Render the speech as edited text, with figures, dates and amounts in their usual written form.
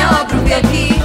minha obra aqui.